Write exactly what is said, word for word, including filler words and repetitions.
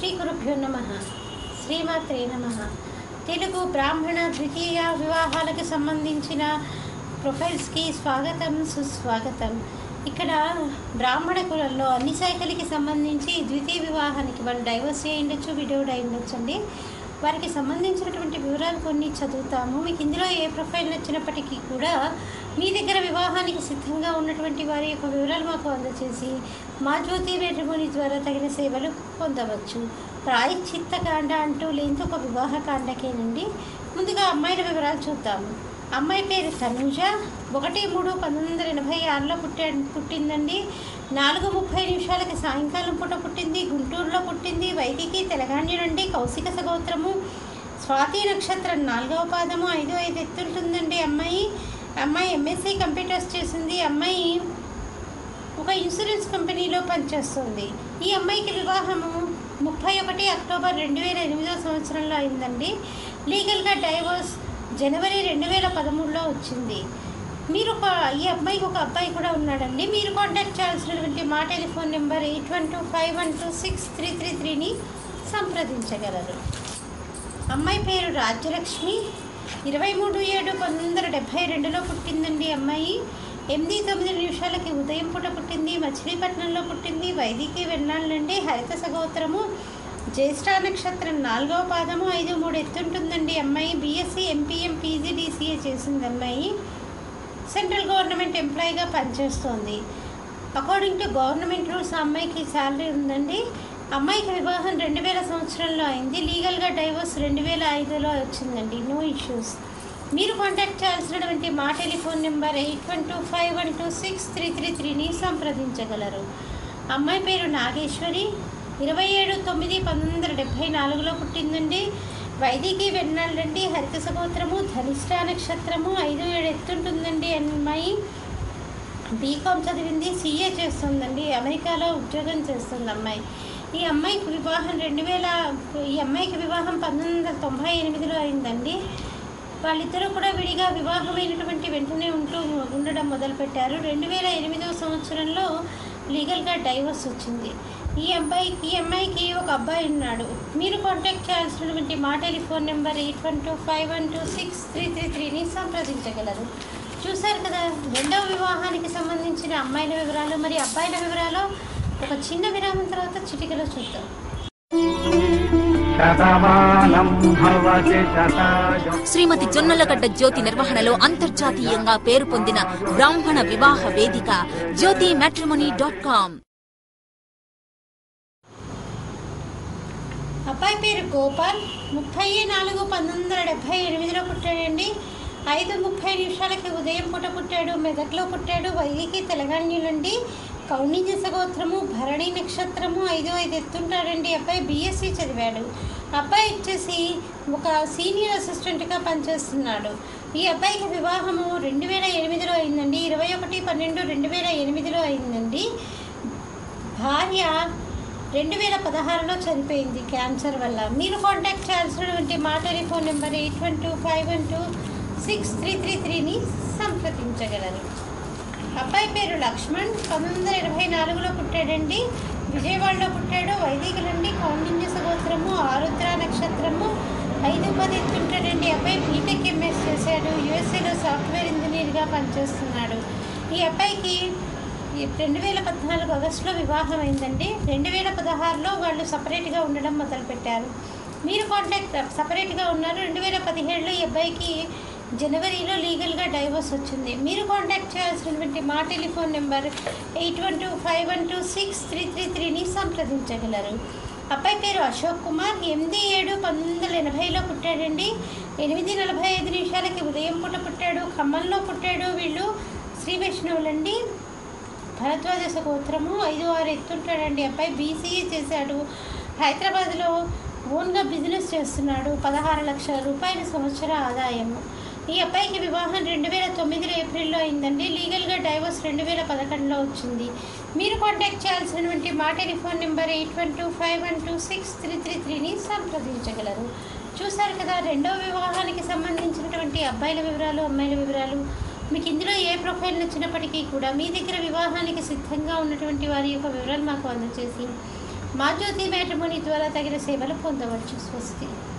श्री गुरुभ्यो नमः श्रीमात्रे नमः। तेलुगु ब्राह्मण द्वितीय विवाहाలకు సంబంధించిన ప్రొఫైల్స్ కి స్వాగతం సుస్వాగతం। ఇక్కడ బ్రాహ్మణ కులంలో అన్ని సైకిల్కి సంబంధించి ద్వితీయ వివాహానికి వన్ డైవర్స్ చేయించొచ్చు విడోడ్ అయ్యించొచ్చండి। వారికి సంబంధించినటువంటి వివరాలు కొన్ని చదువుతాము। మీకు ఇందులో ఏ ప్రొఫైల్ నచ్చినప్పటికీ కూడా మీ దగ్గర వివాహానికి సిద్ధంగా ఉన్నటువంటి వారి యొక్క వివరాలు మాకు అందజేసి మా జ్యోతి మ్యాట్రిమోనీ ద్వారా తగిన సేవలు పొందవచ్చు। ప్రాయశ్చిత్తకాండ అంటూ లేని ఒక వివాహ కాండకేనండి। ముందుగా అమ్మాయిల వివరాలు చూద్దాము। అమ్మాయి పేరు తనుజ, ఒకటి మూడు పంతొమ్మిది వందల ఎనభై ఆరులో పుట్ట పుట్టిందండి నాలుగు ముప్పై నిమిషాలకి సాయంకాలం పూట పుట్టింది, గుంటూరులో పుట్టింది, వైదికి తెలంగాణ నుండి, కౌశిక సగోత్రము, స్వాతి నక్షత్రం నాలుగవ పాదము, ఐదో ఐదు ఎత్తుంటుందండి అమ్మాయి। అమ్మాయి ఎంఎస్సి కంప్యూటర్స్ చేసింది। అమ్మాయి ఒక ఇన్సూరెన్స్ కంపెనీలో పనిచేస్తుంది। ఈ అమ్మాయికి వివాహము ముప్పై ఒకటి అక్టోబర్ రెండు వేల ఎనిమిదవ సంవత్సరంలో అయిందండి। లీగల్గా డైవోర్స్ జనవరి రెండు వేల పదమూడులో వచ్చింది। మీరు ఒక ఈ అబ్బాయికి ఒక అబ్బాయి కూడా ఉన్నాడండి। మీరు కాంటాక్ట్ చేయాల్సినటువంటి మా telephone number eight one two five one two six three three త్రీని సంప్రదించగలరు। అమ్మాయి పేరు రాజ్యలక్ష్మి, ఇరవై మూడు ఏడు పంతొమ్మిది వందల డెబ్భై రెండులో పుట్టిందండి అమ్మాయి। ఎనిమిది తొమ్మిది నిమిషాలకి ఉదయం పూట పుట్టింది, మచిలీపట్నంలో పుట్టింది, వైదికి వెళ్ళాలండి, హరిత సగోత్రము, జ్యేష్ఠ నక్షత్రం నాలుగవ పాదము, ఐదు మూడు ఎత్తుంటుందండి అమ్మాయి। బీఎస్సీ ఎంపీఎం పీజీడీసీఏ చేసింది అమ్మాయి। సెంట్రల్ గవర్నమెంట్ ఎంప్లాయీగా పనిచేస్తోంది। అకార్డింగ్ టు గవర్నమెంట్ రూల్స్ అమ్మాయికి శాలరీ ఉందండి। అమ్మాయికి వివాహం రెండు వేల సంవత్సరంలో అయింది, లీగల్గా డైవోర్స్ రెండు వేల ఐదులో వచ్చిందండి, నో ఇష్యూస్। మీరు కాంటాక్ట్ చేయాల్సినటువంటి మా telephone number eight one two five one two six three three త్రీని సంప్రదించగలరు। అమ్మాయి పేరు నాగేశ్వరి, ఇరవై ఏడు తొమ్మిది పంతొమ్మిది వందల డెబ్భై నాలుగులో పుట్టిందండి, వైదికి వెన్నాళ్ళండి, హరిత సగోత్రము, ధనిష్ట నక్షత్రము, ఐదు ఏడు ఎత్తుంటుందండి అమ్మాయి। బీకామ్ చదివింది, సీఏ చేస్తుందండి, అమెరికాలో ఉద్యోగం చేస్తుంది అమ్మాయి। ఈ అమ్మాయికి వివాహం రెండు వేల ఈ అమ్మాయికి వివాహం పంతొమ్మిది వందల తొంభై ఎనిమిదిలో అయిందండి। వాళ్ళిద్దరూ కూడా విడిగా వివాహమైనటువంటి వెంటనే ఉంటూ ఉండడం మొదలుపెట్టారు। రెండు వేల ఎనిమిదవ సంవత్సరంలో లీగల్గా డైవర్స్ వచ్చింది। ఈ అబ్బాయి ఈ అమ్మాయికి ఒక అబ్బాయి ఉన్నాడు। మీరు కాంటాక్ట్ చేయాల్సినటువంటి మా telephone number eight one two five one two six three three త్రీని సంప్రదించగలరు। చూశారు కదా రెండవ వివాహానికి సంబంధించిన అమ్మాయిల వివరాలు, మరి అబ్బాయిల వివరాలు ఒక చిన్న విరామం తర్వాత చిటికలో చూద్దాం। శ్రీమతి జొన్నలగడ్డ జ్యోతి నిర్వహణలో అంతర్జాతీయంగా పేరు పొందిన బ్రాహ్మణ వివాహ వేదిక జ్యోతిమ్యాట్రిమోనీ డాట్ కామ్। అబ్బాయి పేరు గోపాల్, ముప్పై నాలుగు పంతొమ్మిది వందల డెబ్బై ఎనిమిదిలో పుట్టాడండి, ఐదు ముప్పై నిమిషాలకి ఉదయం పూట పుట్టాడు, మెదక్లో పుట్టాడు, వైదికి తెలంగాణ నుండి, కౌణిజ సగోత్రము, భరణి నక్షత్రము, ఐదు ఐదు ఎత్తుంటాడండి అబ్బాయి। బీఎస్సీ చదివాడు అబ్బాయి, వచ్చేసి ఒక సీనియర్ అసిస్టెంట్గా పనిచేస్తున్నాడు। ఈ అబ్బాయికి వివాహము రెండు వేల ఎనిమిదిలో అయిందండి, ఇరవై ఒకటి పన్నెండు రెండు వేల ఎనిమిదిలో అయిందండి। భార్య రెండు వేల పదహారులో చనిపోయింది క్యాన్సర్ వల్ల। మీరు కాంటాక్ట్ చేయాల్సినటువంటి మా telephone number eight one two five one two six three three త్రీని సంప్రదించగలరు। అబ్బాయి పేరు లక్ష్మణ్, పంతొమ్మిది వందల ఇరవై నాలుగులో పుట్టాడండి, విజయవాడలో పుట్టాడు, వైదిక నుండి, కౌండిన్య సగోత్రము, ఆరుద్ర నక్షత్రము, ఐదు పది ఎత్తుంటాడండి అబ్బాయి। బీటెక్ ఎంఎస్ చేశాడు, యూఎస్ఏలో సాఫ్ట్వేర్ ఇంజనీర్గా పనిచేస్తున్నాడు। ఈ అబ్బాయికి రెండు వేల పద్నాలుగు ఆగస్టులో వివాహం అయిందండి, రెండు వేల పదహారులో వాళ్ళు సపరేట్గా ఉండడం మొదలుపెట్టారు। మీరు కాంటాక్ట్ సపరేట్గా ఉన్నారు, రెండు వేల పదిహేడులో ఈ అబ్బాయికి జనవరిలో లీగల్గా డైవోర్స్ వచ్చింది। మీరు కాంటాక్ట్ చేయాల్సినటువంటి మా telephone number eight one two five one two six three three త్రీని సంప్రదించగలరు। అబ్బాయి పేరు అశోక్ కుమార్, ఎనిమిది ఏడు పంతొమ్మిది వందల ఎనభైలో పుట్టాడండి, ఎనిమిది నలభై ఐదు నిమిషాలకి ఉదయం పూట పుట్టాడు, ఖమ్మంలో పుట్టాడు, వీళ్ళు శ్రీ వైష్ణవులండి, భరద్వాజ సగోత్రము, ఐదు ఆరు ఎత్తుంటాడండి అబ్బాయి। బీసీఏ చేశాడు, హైదరాబాద్లో ఓన్గా బిజినెస్ చేస్తున్నాడు, పదహారు లక్షల రూపాయల సంవత్సర ఆదాయము। ఈ అబ్బాయికి వివాహం రెండు వేల తొమ్మిదిలో ఏప్రిల్లో అయిందండి, లీగల్గా డైవోర్స్ రెండు వేల పదకొండులో వచ్చింది। మీరు కాంటాక్ట్ చేయాల్సినటువంటి మా telephone number eight one two five one two six three three త్రీని సంప్రదించగలరు। చూశారు కదా రెండవ వివాహానికి సంబంధించినటువంటి అబ్బాయిల వివరాలు, అమ్మాయిల వివరాలు। మీకు ఇందులో ఏ ప్రొఫైల్ నచ్చినప్పటికీ కూడా మీ దగ్గర వివాహానికి సిద్ధంగా ఉన్నటువంటి వారి యొక్క వివరాలు మాకు అందజేసి మా జ్యోతి మ్యాట్రిమోనీ ద్వారా తగిన సేవలు పొందవచ్చు. స్వస్తి.